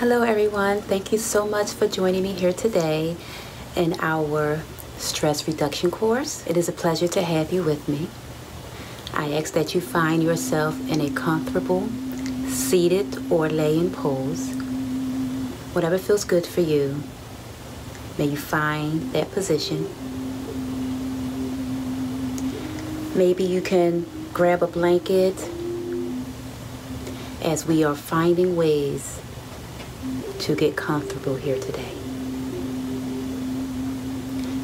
Hello everyone, thank you so much for joining me here today in our stress reduction course. It is a pleasure to have you with me. I ask that you find yourself in a comfortable, seated or laying pose, whatever feels good for you. May you find that position. Maybe you can grab a blanket as we are finding ways to get comfortable here today.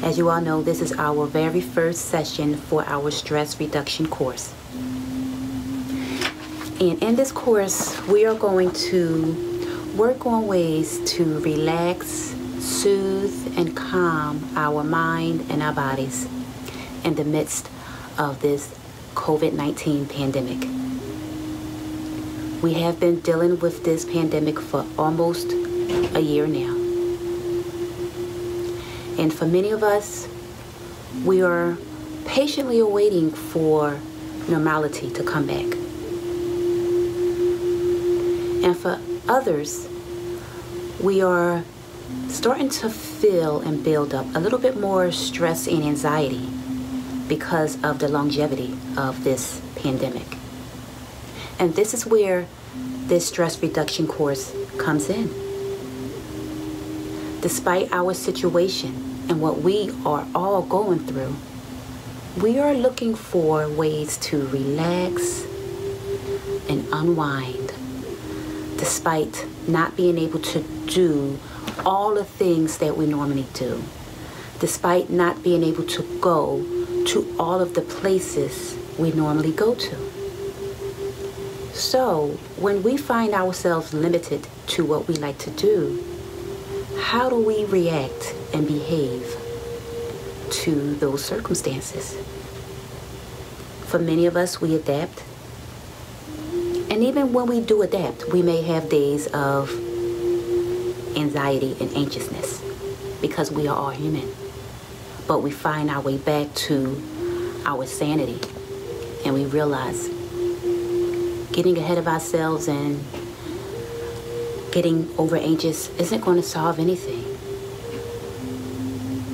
As you all know, this is our very first session for our stress reduction course. And in this course, we are going to work on ways to relax, soothe, and calm our mind and our bodies in the midst of this COVID-19 pandemic. We have been dealing with this pandemic for almost a year now. And for many of us, we are patiently awaiting for normality to come back. And for others, we are starting to feel and build up a little bit more stress and anxiety because of the longevity of this pandemic. And this is where this stress reduction course comes in. Despite our situation and what we are all going through, we are looking for ways to relax and unwind, despite not being able to do all the things that we normally do, despite not being able to go to all of the places we normally go to. So when we find ourselves limited to what we like to do, how do we react and behave to those circumstances? For many of us, we adapt. And even when we do adapt, we may have days of anxiety and anxiousness because we are all human. But we find our way back to our sanity and we realize getting ahead of ourselves and getting over anxious isn't going to solve anything.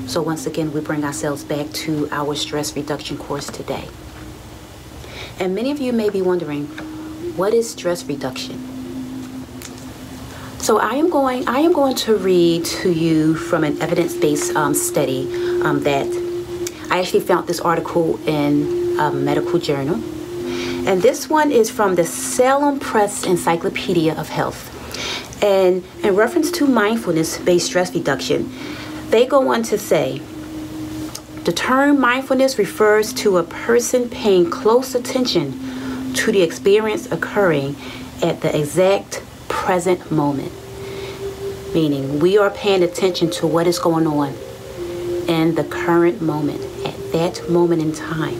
So once again, we bring ourselves back to our stress reduction course today. And many of you may be wondering, what is stress reduction? So I am going to read to you from an evidence-based study that I actually found this article in a medical journal. And this one is from the Salem Press Encyclopedia of Health. And in reference to mindfulness-based stress reduction, they go on to say, the term mindfulness refers to a person paying close attention to the experience occurring at the exact present moment. Meaning we are paying attention to what is going on in the current moment, at that moment in time.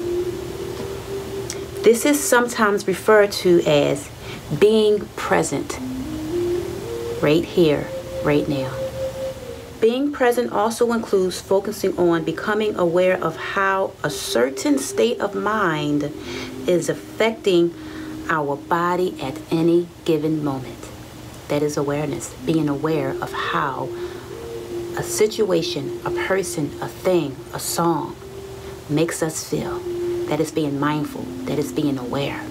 This is sometimes referred to as being present, right here, right now. Being present also includes focusing on becoming aware of how a certain state of mind is affecting our body at any given moment. That is awareness, being aware of how a situation, a person, a thing, a song makes us feel. That is being mindful, that is being aware.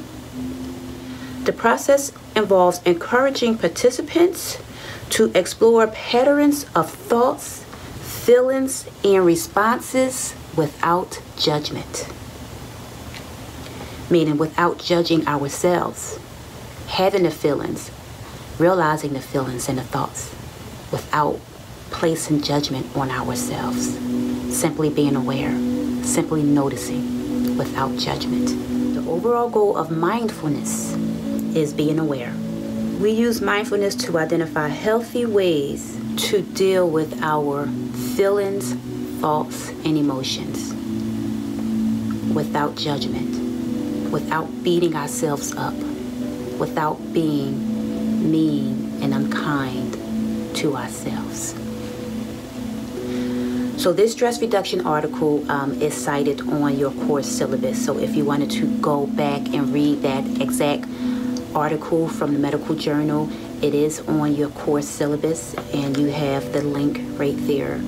The process involves encouraging participants to explore patterns of thoughts, feelings, and responses without judgment. Meaning without judging ourselves, having the feelings, realizing the feelings and the thoughts without placing judgment on ourselves. Simply being aware, simply noticing. Without judgment. The overall goal of mindfulness is being aware. We use mindfulness to identify healthy ways to deal with our feelings, thoughts, and emotions without judgment, without beating ourselves up, without being mean and unkind to ourselves. So this stress reduction article is cited on your course syllabus. So if you wanted to go back and read that exact article from the medical journal, It is on your course syllabus, and you have the link right there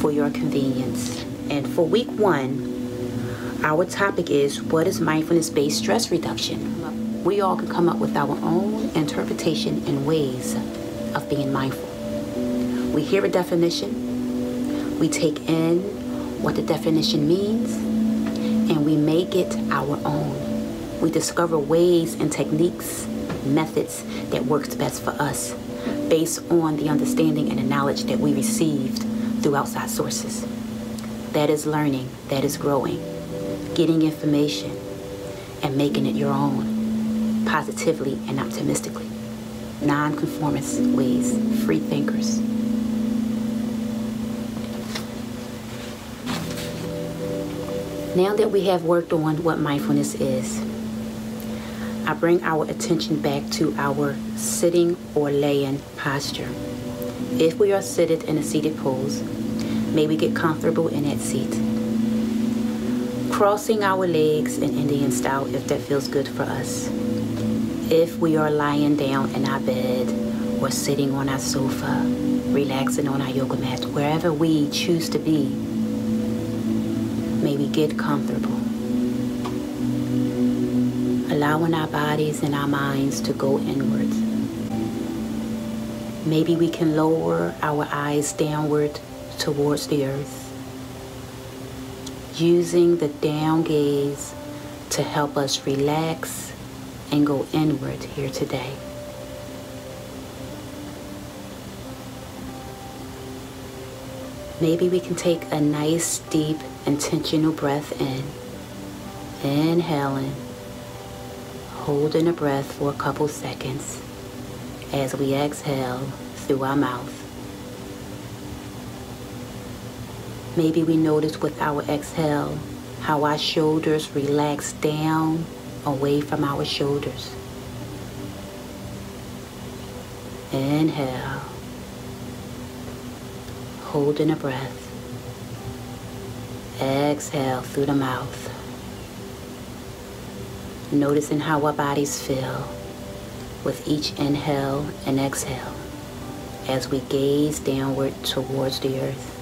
for your convenience. And for week one, our topic is, what is mindfulness-based stress reduction? We all can come up with our own interpretation and ways of being mindful. We hear a definition, we take in what the definition means, and we make it our own. We discover ways and techniques, methods that works best for us based on the understanding and the knowledge that we received through outside sources. That is learning, that is growing, getting information and making it your own, positively and optimistically. Non-conformist ways, free thinkers. Now that we have worked on what mindfulness is, I bring our attention back to our sitting or laying posture. If we are seated in a seated pose, may we get comfortable in that seat. Crossing our legs in Indian style if that feels good for us. If we are lying down in our bed or sitting on our sofa, relaxing on our yoga mat, wherever we choose to be, may we get comfortable. Allowing our bodies and our minds to go inward. Maybe we can lower our eyes downward towards the earth, using the down gaze to help us relax and go inward here today. Maybe we can take a nice, deep, intentional breath in, inhaling. Holding a breath for a couple seconds as we exhale through our mouth. Maybe we notice with our exhale how our shoulders relax down away from our shoulders. Inhale, holding a breath, exhale through the mouth. Noticing how our bodies feel with each inhale and exhale as we gaze downward towards the earth.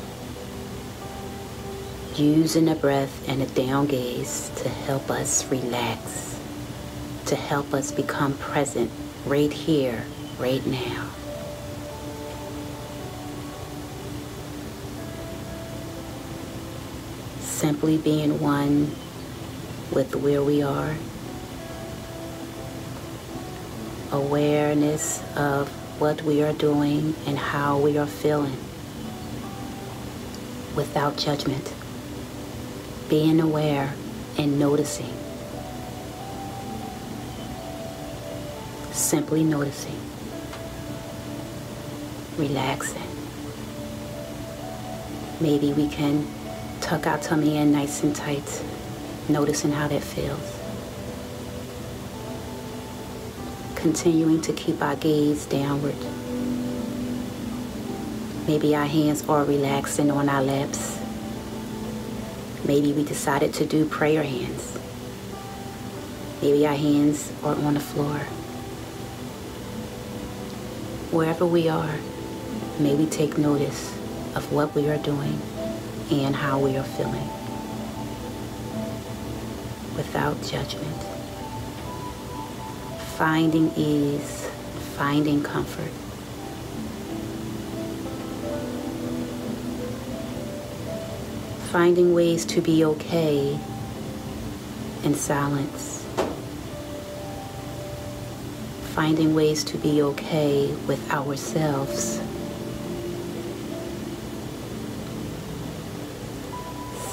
Using the breath and the down gaze to help us relax, to help us become present right here, right now. Simply being one with where we are. Awareness of what we are doing and how we are feeling without judgment. Being aware and noticing. Simply noticing. Relaxing. Maybe we can tuck our tummy in nice and tight, noticing how that feels. Continuing to keep our gaze downward. Maybe our hands are relaxing on our laps. Maybe we decided to do prayer hands. Maybe our hands are on the floor. Wherever we are, may we take notice of what we are doing and how we are feeling without judgment. Finding ease, finding comfort. Finding ways to be okay in silence. Finding ways to be okay with ourselves.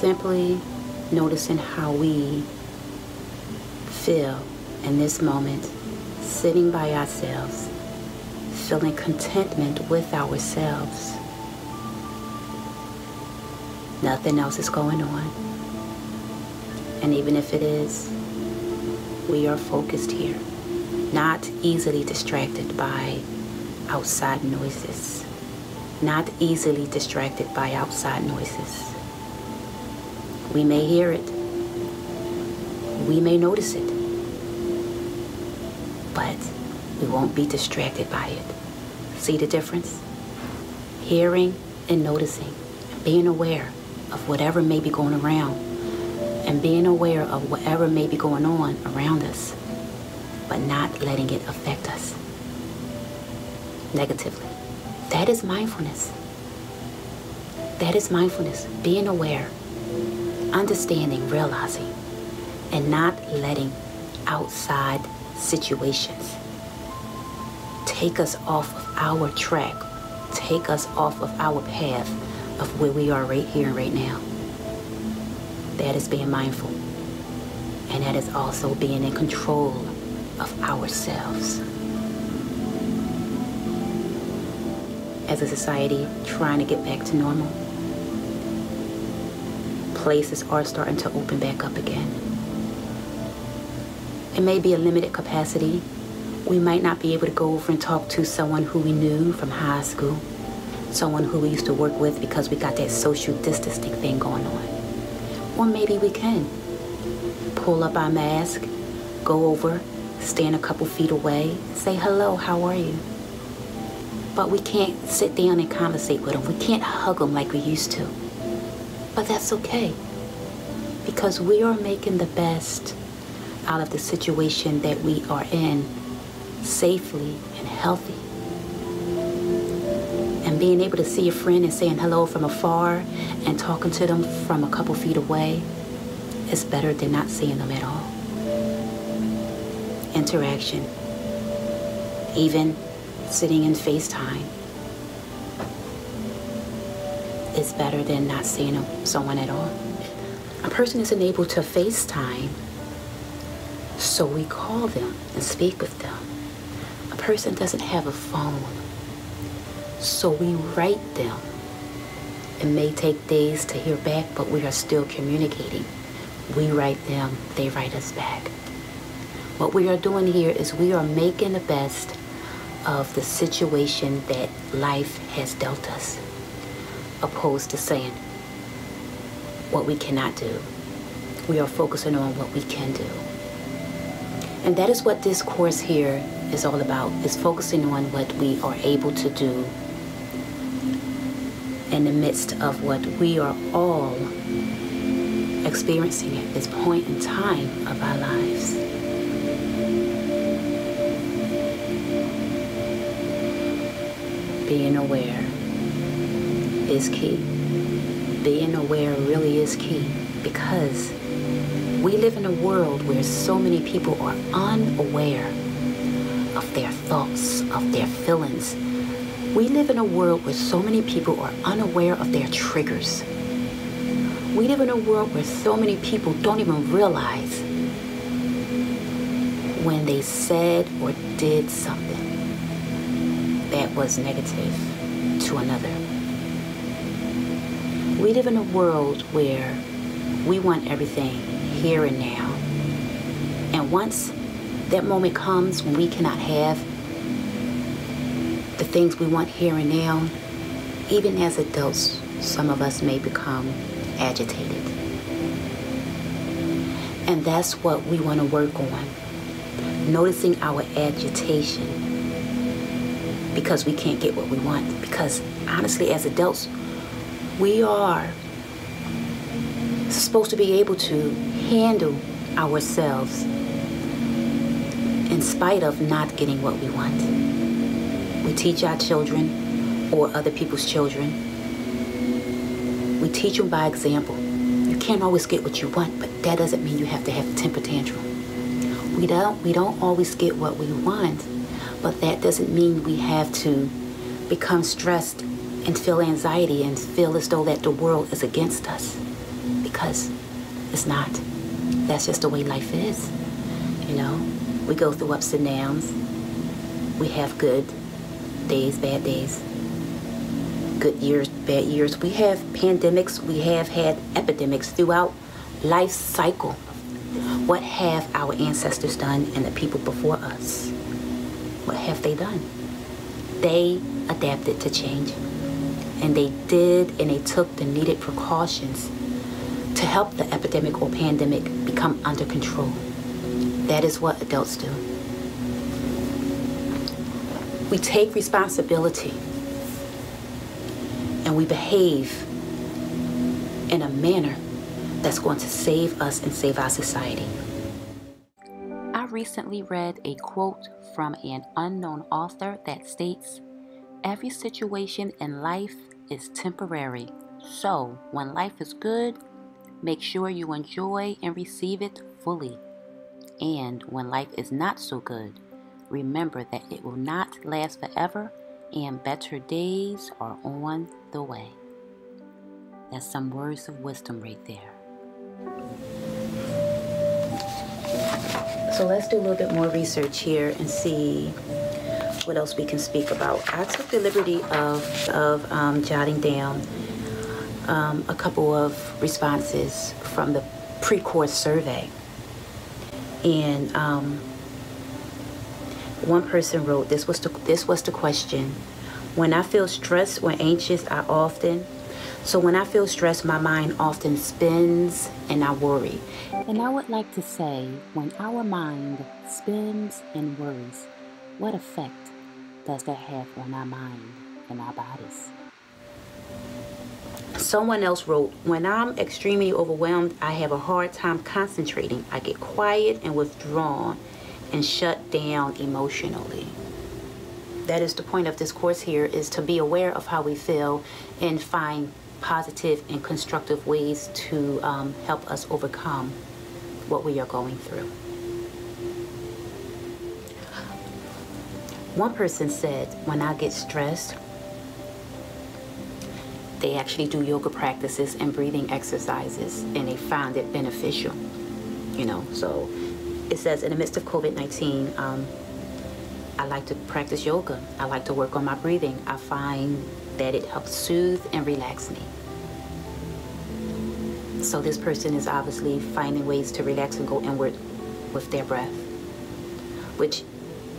Simply noticing how we feel in this moment. Sitting by ourselves, feeling contentment with ourselves. Nothing else is going on. And even if it is, we are focused here, not easily distracted by outside noises, not easily distracted by outside noises. We may hear it, we may notice it, but We won't be distracted by it. See the difference? Hearing and noticing, being aware of whatever may be going around, and being aware of whatever may be going on around us, but not letting it affect us negatively. That is mindfulness. That is mindfulness, being aware, understanding, realizing, and not letting outside situations take us off of our track, take us off of our path of where we are right here and right now. That is being mindful. And that is also being in control of ourselves. As a society, trying to get back to normal, places are starting to open back up again. It may be a limited capacity. We might not be able to go over and talk to someone who we knew from high school, someone who we used to work with, because we got that social distancing thing going on. Or maybe we can pull up our mask, go over, stand a couple feet away, say, hello, how are you? But we can't sit down and conversate with them. We can't hug them like we used to. But that's okay, because we are making the best out of the situation that we are in, safely and healthy. And being able to see a friend and saying hello from afar and talking to them from a couple feet away is better than not seeing them at all. Interaction, even sitting in FaceTime, is better than not seeing someone at all. A person isn't able to FaceTime, so we call them and speak with them. A person doesn't have a phone, so we write them. It may take days to hear back, but we are still communicating. We write them, they write us back. What we are doing here is we are making the best of the situation that life has dealt us, opposed to saying what we cannot do. We are focusing on what we can do. And that is what this course here is all about, is focusing on what we are able to do in the midst of what we are all experiencing at this point in time of our lives. Being aware is key. Being aware really is key, because we live in a world where so many people are unaware of their thoughts, of their feelings. We live in a world where so many people are unaware of their triggers. We live in a world where so many people don't even realize when they said or did something that was negative to another. We live in a world where we want everything here and now. And once that moment comes when we cannot have the things we want here and now, even as adults, some of us may become agitated. And that's what we want to work on, noticing our agitation, because we can't get what we want. Because honestly, as adults, we are supposed to be able to handle ourselves in spite of not getting what we want. We teach our children, or other people's children, we teach them by example. You can't always get what you want, but that doesn't mean you have to have a temper tantrum. We don't always get what we want, but that doesn't mean we have to become stressed and feel anxiety and feel as though that the world is against us, because it's not. That's just the way life is, you know? We go through ups and downs. We have good days, bad days, good years, bad years. We have pandemics. We have had epidemics throughout life's cycle. What have our ancestors done, and the people before us? What have they done? They adapted to change, and they did, and they took the needed precautions to help the epidemic or pandemic become under control. That is what adults do. we take responsibility and we behave in a manner that's going to save us and save our society. I recently read a quote from an unknown author that states, "Every situation in life is temporary, so when life is good, make sure you enjoy and receive it fully. And when life is not so good, remember that it will not last forever and better days are on the way." That's some words of wisdom right there. So let's do a little bit more research here and see what else we can speak about. I took the liberty of jotting down a couple of responses from the pre-course survey. And one person wrote, this was the question: "When I feel stressed or anxious, I often..." So when I feel stressed, my mind often spins and I worry. And I would like to say, when our mind spins and worries, what effect does that have on our mind and our bodies? Someone else wrote, "When I'm extremely overwhelmed, I have a hard time concentrating. I get quiet and withdrawn and shut down emotionally." That is the point of this course here, is to be aware of how we feel and find positive and constructive ways to help us overcome what we are going through. One person said, "When I get stressed..." They actually do yoga practices and breathing exercises, and they find it beneficial, you know. So it says, in the midst of COVID-19, I like to practice yoga. I like to work on my breathing. I find that it helps soothe and relax me. So this person is obviously finding ways to relax and go inward with their breath, which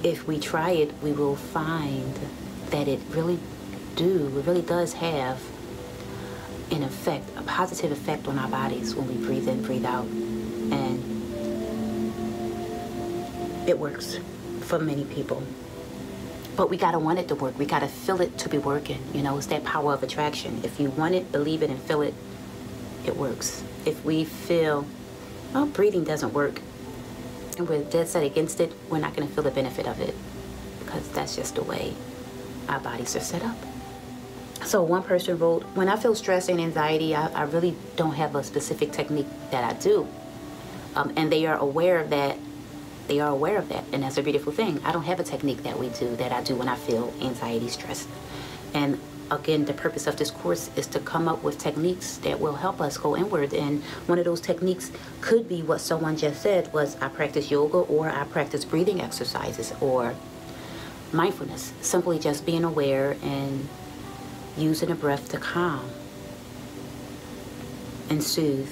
if we try it, we will find that it really does have an effect, a positive effect on our bodies when we breathe in, breathe out, and it works for many people. But we gotta want it to work. We gotta feel it to be working. You know, it's that power of attraction. If you want it, believe it, and feel it, it works. If we feel, oh, breathing doesn't work, and we're dead set against it, we're not gonna feel the benefit of it, because that's just the way our bodies are set up. So one person wrote, "When I feel stress and anxiety, I really don't have a specific technique that I do." And they are aware of that. They are aware of that. And that's a beautiful thing. I don't have a technique that I do when I feel anxiety, stress. And again, the purpose of this course is to come up with techniques that will help us go inward. And one of those techniques could be what someone just said was, I practice yoga, or I practice breathing exercises, or mindfulness. Simply just being aware and using a breath to calm and soothe.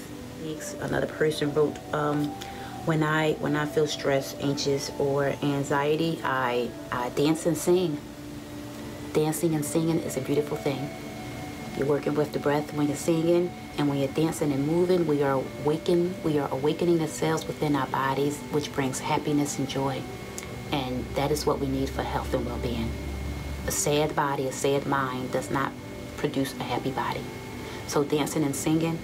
Another person wrote, when I feel stress, anxious, or anxiety, I dance and sing. Dancing and singing is a beautiful thing. You're working with the breath when you're singing, and when you're dancing and moving, we are awakening the cells within our bodies, which brings happiness and joy. And that is what we need for health and well-being. A sad body, a sad mind does not produce a happy body. So dancing and singing,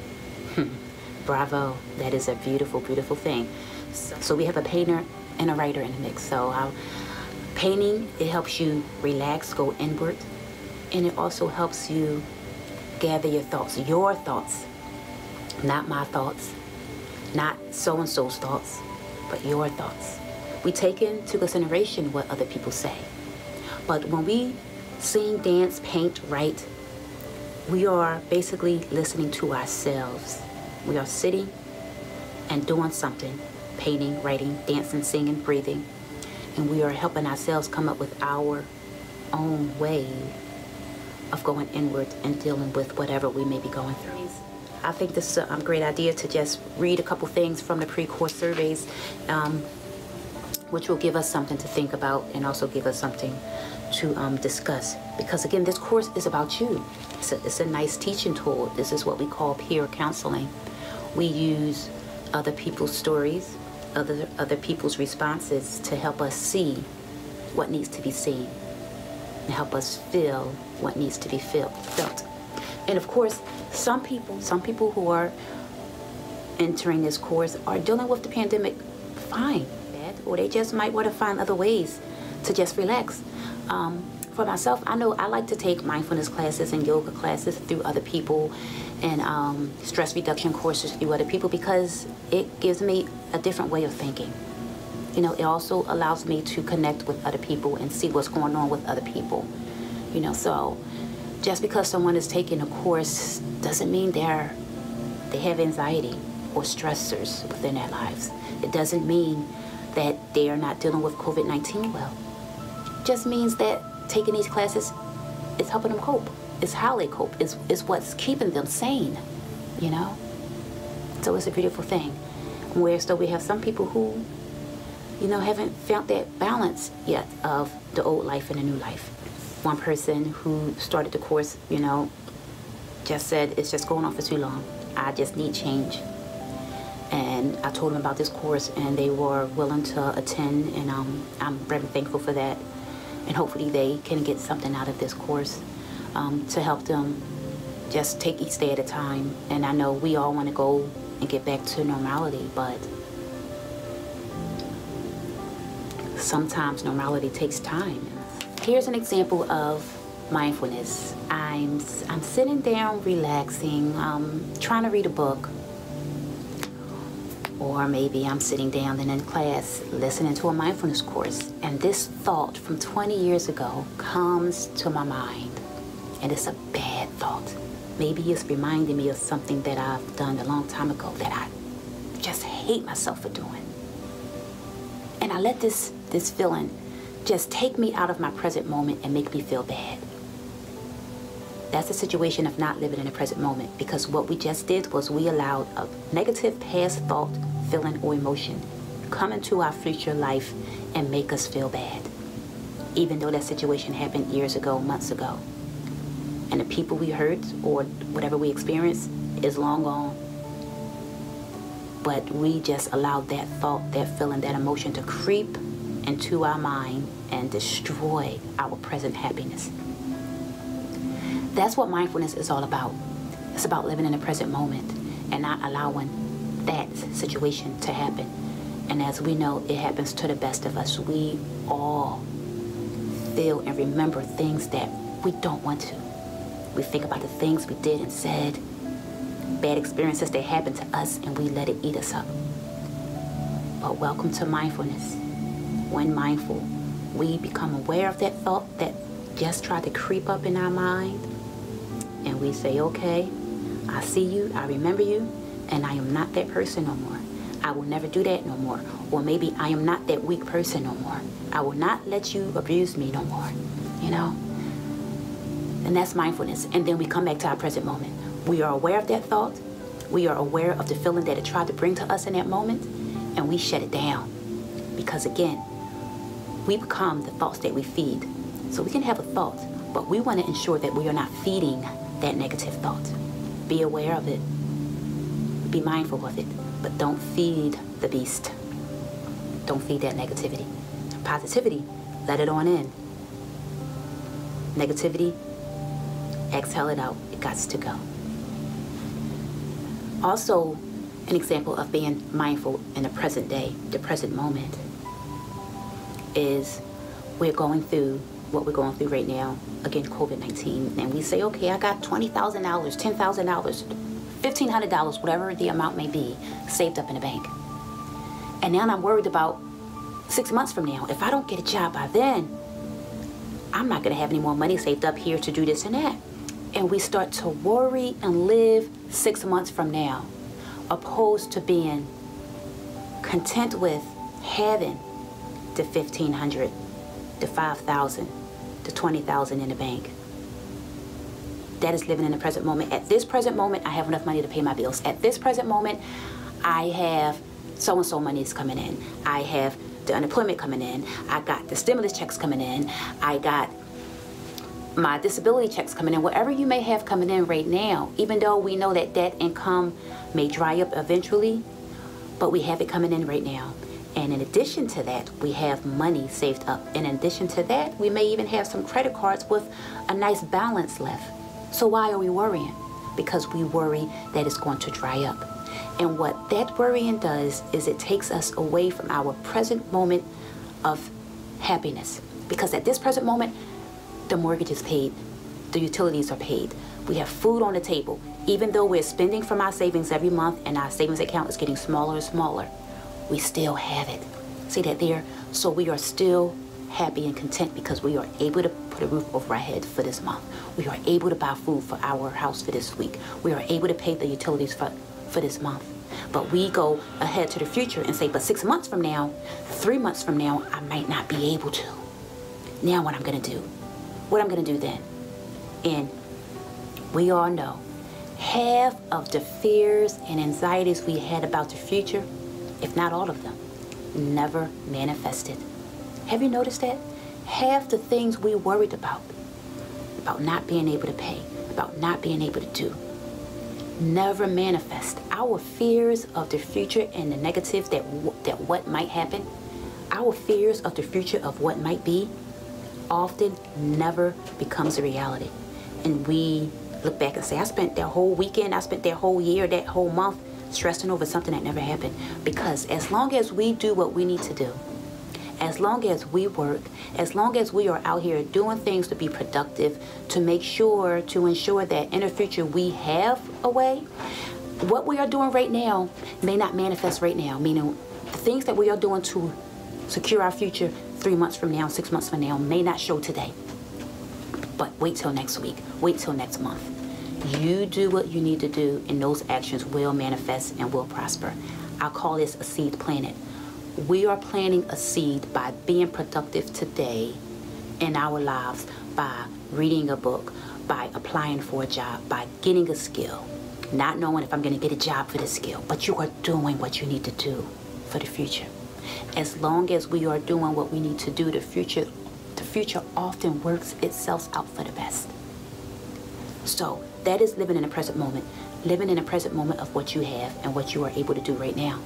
bravo, that is a beautiful, beautiful thing. So we have a painter and a writer in the mix. So painting, it helps you relax, go inward, and it also helps you gather your thoughts, not my thoughts, not so-and-so's thoughts, but your thoughts. We take into consideration what other people say. But when we sing, dance, paint, write, we are basically listening to ourselves. We are sitting and doing something, painting, writing, dancing, singing, breathing, and we are helping ourselves come up with our own way of going inward and dealing with whatever we may be going through. I think this is a great idea to just read a couple things from the pre-course surveys, which will give us something to think about and also give us something to discuss. Because again, this course is about you. It's a nice teaching tool. This is what we call peer counseling. We use other people's stories, other people's responses to help us see what needs to be seen. and help us feel what needs to be felt. And of course, some people who are entering this course are dealing with the pandemic fine, or they just might want to find other ways to just relax. For myself, I know I like to take mindfulness classes and yoga classes through other people and stress reduction courses through other people because it gives me a different way of thinking. You know, it also allows me to connect with other people and see what's going on with other people. You know, so just because someone is taking a course doesn't mean they have anxiety or stressors within their lives. It doesn't mean that they are not dealing with COVID-19 well. It just means that taking these classes is helping them cope. It's how they cope. It's what's keeping them sane, you know? So it's a beautiful thing. Whereas though we have some people who, you know, haven't found that balance yet of the old life and the new life. One person who started the course, you know, just said, it's just going on for too long. I just need change. And I told them about this course and they were willing to attend, and I'm very thankful for that. And hopefully they can get something out of this course to help them just take each day at a time. And I know we all want to go and get back to normality, but sometimes normality takes time. Here's an example of mindfulness. I'm sitting down, relaxing, trying to read a book. Or maybe I'm sitting down and in class listening to a mindfulness course, and this thought from 20 years ago comes to my mind, and it's a bad thought. Maybe it's reminding me of something that I've done a long time ago that I just hate myself for doing. And I let this feeling just take me out of my present moment and make me feel bad. That's the situation of not living in the present moment, because what we just did was we allowed a negative past thought, feeling, or emotion come into our future life and make us feel bad, even though that situation happened years ago, months ago. And the people we hurt or whatever we experienced is long gone. But we just allowed that thought, that feeling, that emotion to creep into our mind and destroy our present happiness. That's what mindfulness is all about. It's about living in the present moment and not allowing that situation to happen. And as we know, it happens to the best of us. We all feel and remember things that we don't want to. We think about the things we did and said, bad experiences that happened to us, and we let it eat us up. But welcome to mindfulness. When mindful, we become aware of that thought that just tried to creep up in our mind. And we say, okay, I see you, I remember you, and I am not that person no more. I will never do that no more. Or maybe I am not that weak person no more. I will not let you abuse me no more, you know? And that's mindfulness. And then we come back to our present moment. We are aware of that thought. We are aware of the feeling that it tried to bring to us in that moment, and we shut it down. Because again, we become the thoughts that we feed. So we can have a thought, but we want to ensure that we are not feeding that negative thought. Be aware of it. Be mindful of it, but don't feed the beast. Don't feed that negativity. Positivity, let it on in. Negativity, exhale it out. It gots to go. Also, an example of being mindful in the present day, the present moment, is we're going through what we're going through right now, again, COVID-19, and we say, okay, I got $20,000, $10,000, $1,500, whatever the amount may be, saved up in the bank. And now I'm worried about 6 months from now. If I don't get a job by then, I'm not gonna have any more money saved up here to do this and that. And we start to worry and live 6 months from now, opposed to being content with having the $1,500, the $5,000, the $20,000 in the bank. That is living in the present moment. At this present moment, I have enough money to pay my bills. At this present moment, I have so-and-so money is coming in. I have the unemployment coming in. I got the stimulus checks coming in. I got my disability checks coming in. Whatever you may have coming in right now, even though we know that that income may dry up eventually, but we have it coming in right now. And in addition to that, we have money saved up. And in addition to that, we may even have some credit cards with a nice balance left. So why are we worrying? Because we worry that it's going to dry up. And what that worrying does is it takes us away from our present moment of happiness. Because at this present moment, the mortgage is paid, the utilities are paid, we have food on the table, even though we're spending from our savings every month and our savings account is getting smaller and smaller, we still have it. See that there? So we are still happy and content because we are able to put a roof over our head for this month. We are able to buy food for our house for this week. We are able to pay the utilities for this month. But we go ahead to the future and say, but 6 months from now, 3 months from now, I might not be able to. Now what I'm gonna do? What I'm gonna do then? And we all know half of the fears and anxieties we had about the future, if not all of them, never manifested. Have you noticed that? Half the things we worried about not being able to pay, about not being able to do, never manifest. Our fears of the future and the negative that what might happen, our fears of the future of what might be, often never becomes a reality. And we look back and say, I spent that whole weekend, I spent that whole year, that whole month stressing over something that never happened. Because as long as we do what we need to do, as long as we work, as long as we are out here doing things to be productive, to make sure, to ensure that in the future we have a way, what we are doing right now may not manifest right now. Meaning the things that we are doing to secure our future 3 months from now, 6 months from now may not show today. But wait till next week, wait till next month. You do what you need to do and those actions will manifest and will prosper. I call this a seed planted. We are planting a seed by being productive today in our lives, by reading a book, by applying for a job, by getting a skill, not knowing if I'm gonna get a job for the skill, but you are doing what you need to do for the future. As long as we are doing what we need to do, the future often works itself out for the best. So that is living in the present moment. Living in the present moment of what you have and what you are able to do right now.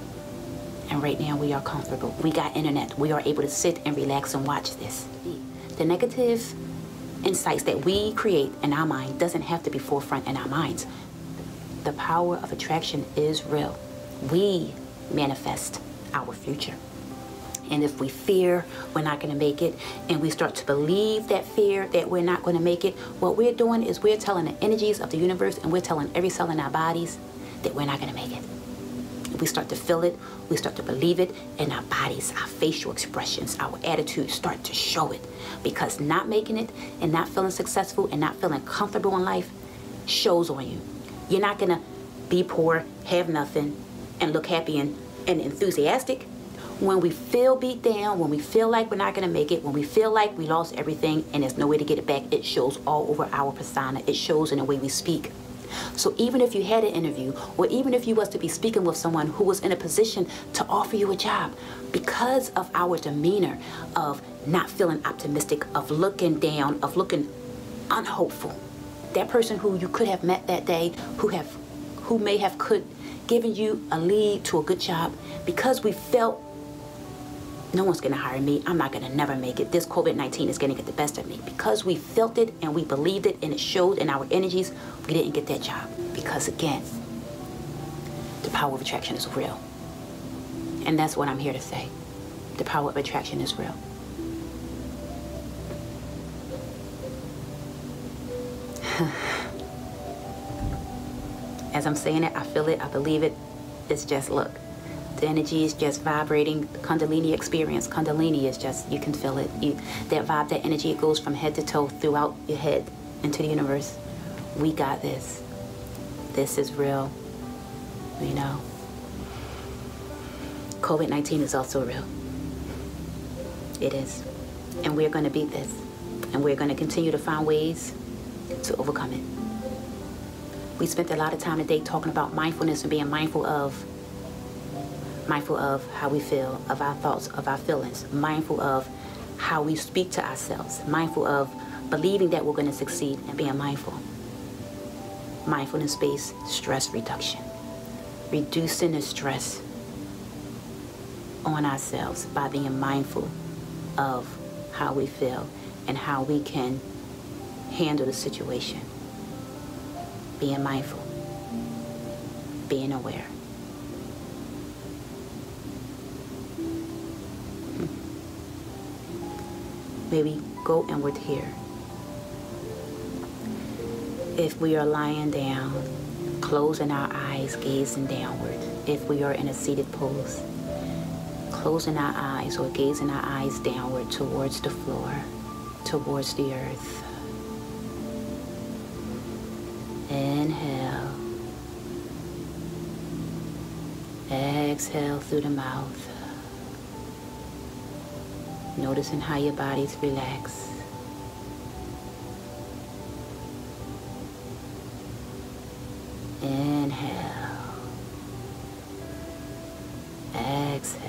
And right now we are comfortable. We got internet. We are able to sit and relax and watch this. The negative insights that we create in our mind doesn't have to be forefront in our minds. The power of attraction is real. We manifest our future. And if we fear we're not going to make it, and we start to believe that fear that we're not going to make it, what we're doing is we're telling the energies of the universe and we're telling every cell in our bodies that we're not going to make it. We start to feel it, we start to believe it, and our bodies, our facial expressions, our attitudes start to show it. Because not making it and not feeling successful and not feeling comfortable in life shows on you. You're not going to be poor, have nothing, and look happy and enthusiastic. When we feel beat down, when we feel like we're not gonna make it, when we feel like we lost everything and there's no way to get it back, it shows all over our persona. It shows in the way we speak. So even if you had an interview, or even if you was to be speaking with someone who was in a position to offer you a job, because of our demeanor of not feeling optimistic, of looking down, of looking unhopeful, that person who you could have met that day, who may have given you a lead to a good job, because we felt no one's gonna hire me, I'm not gonna never make it, this COVID-19 is gonna get the best of me. Because we felt it and we believed it and it showed in our energies, we didn't get that job. Because again, the power of attraction is real. And that's what I'm here to say. The power of attraction is real. As I'm saying it, I feel it, I believe it, it's just look. The energy is just vibrating. The Kundalini experience. Kundalini is just, you can feel it. That vibe, that energy, it goes from head to toe throughout your head into the universe. We got this. This is real. You know. COVID-19 is also real. It is. And we're going to beat this. And we're going to continue to find ways to overcome it. We spent a lot of time today talking about mindfulness and being mindful of how we feel, of our thoughts, of our feelings, mindful of how we speak to ourselves, mindful of believing that we're going to succeed and being mindful. Mindfulness-based stress reduction. Reducing the stress on ourselves by being mindful of how we feel and how we can handle the situation. Being mindful, being aware. Maybe go inward here. If we are lying down, closing our eyes, gazing downward. If we are in a seated pose, closing our eyes or gazing our eyes downward towards the floor, towards the earth. Inhale. Exhale through the mouth. Noticing how your body's relaxed. Inhale. Exhale.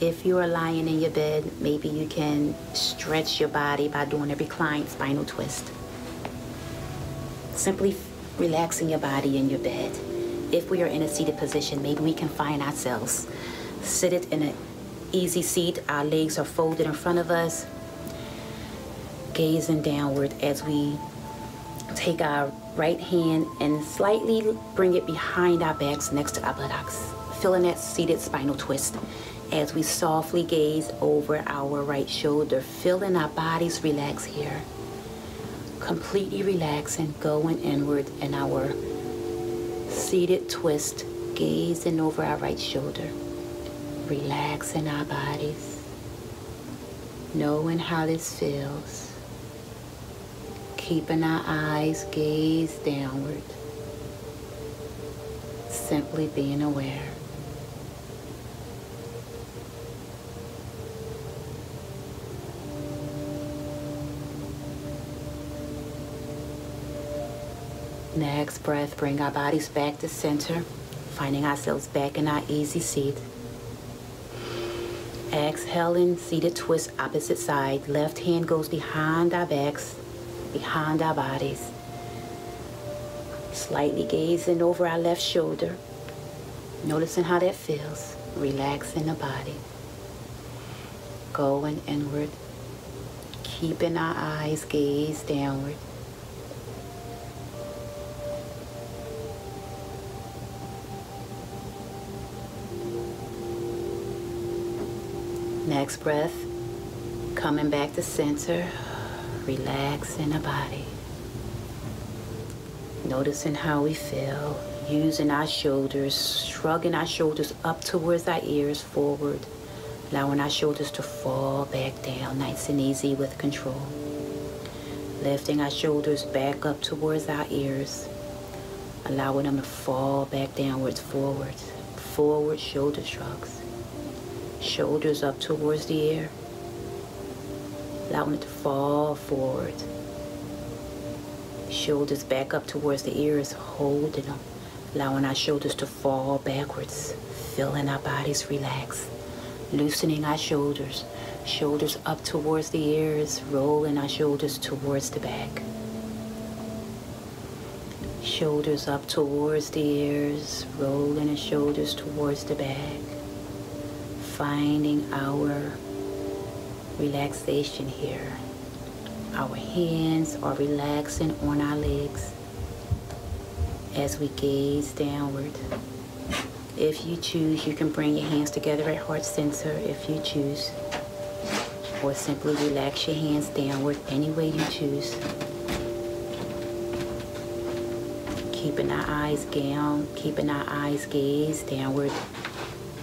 If you are lying in your bed, maybe you can stretch your body by doing a reclined spinal twist. Simply relaxing your body in your bed. If we are in a seated position, maybe we can find ourselves seated in an easy seat. Our legs are folded in front of us, gazing downward as we take our right hand and slightly bring it behind our backs next to our buttocks, feeling that seated spinal twist as we softly gaze over our right shoulder, feeling our bodies relax here, completely relaxing, going inward in our seated twist, gazing over our right shoulder, relaxing our bodies, knowing how this feels, keeping our eyes gazed downward, simply being aware. Next breath, bring our bodies back to center, finding ourselves back in our easy seat. Exhaling, seated twist, opposite side. Left hand goes behind our backs, behind our bodies. Slightly gazing over our left shoulder, noticing how that feels, relaxing the body. Going inward, keeping our eyes gazed downward. Next breath, coming back to center, relaxing the body. Noticing how we feel, using our shoulders, shrugging our shoulders up towards our ears, forward, allowing our shoulders to fall back down, nice and easy with control. Lifting our shoulders back up towards our ears, allowing them to fall back downwards, forwards, forward shoulder shrugs. Shoulders up towards the air, allowing it to fall forward. Shoulders back up towards the ears, holding them, allowing our shoulders to fall backwards, feeling our bodies relax, loosening our shoulders, shoulders up towards the ears, rolling our shoulders towards the back. Shoulders up towards the ears, rolling the shoulders towards the back. Finding our relaxation here. Our hands are relaxing on our legs as we gaze downward. If you choose, you can bring your hands together at heart center if you choose, or simply relax your hands downward any way you choose. Keeping our eyes down, keeping our eyes gazed downward.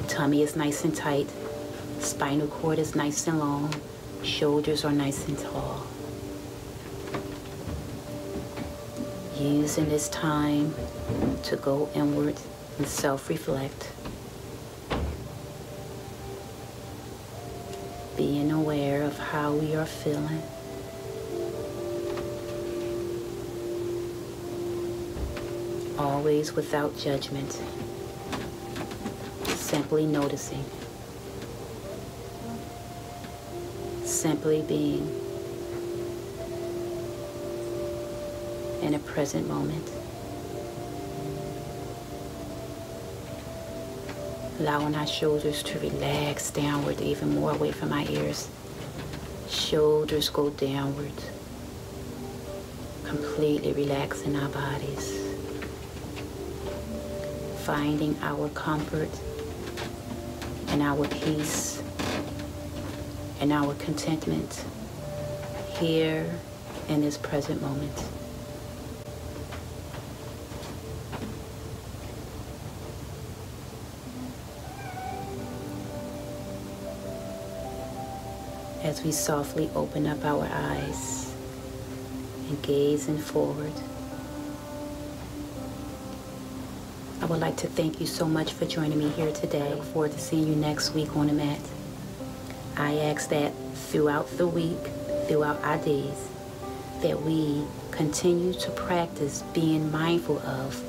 Tummy is nice and tight, spinal cord is nice and long, shoulders are nice and tall. Using this time to go inward and self-reflect. Being aware of how we are feeling. Always without judgment. Simply noticing, simply being in a present moment. allowing our shoulders to relax downward even more, away from our ears. Shoulders go downward, completely relaxing our bodies, finding our comfort and our peace and our contentment here in this present moment. As we softly open up our eyes and gazing forward, I would like to thank you so much for joining me here today. I look forward to seeing you next week on the mat. I ask that throughout the week, throughout our days, that we continue to practice being mindful of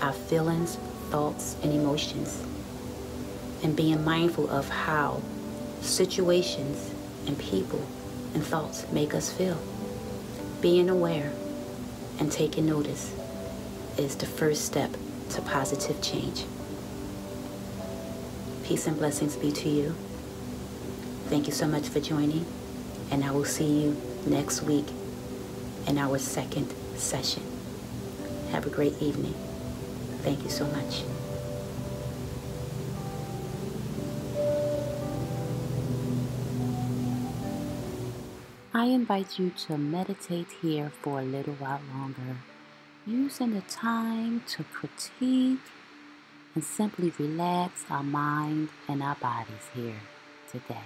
our feelings, thoughts, and emotions, and being mindful of how situations and people and thoughts make us feel. Being aware and taking notice is the first step to positive change. Peace and blessings be to you. Thank you so much for joining, and I will see you next week in our second session. Have a great evening. Thank you so much. I invite you to meditate here for a little while longer, using the time to critique and simply relax our mind and our bodies here today.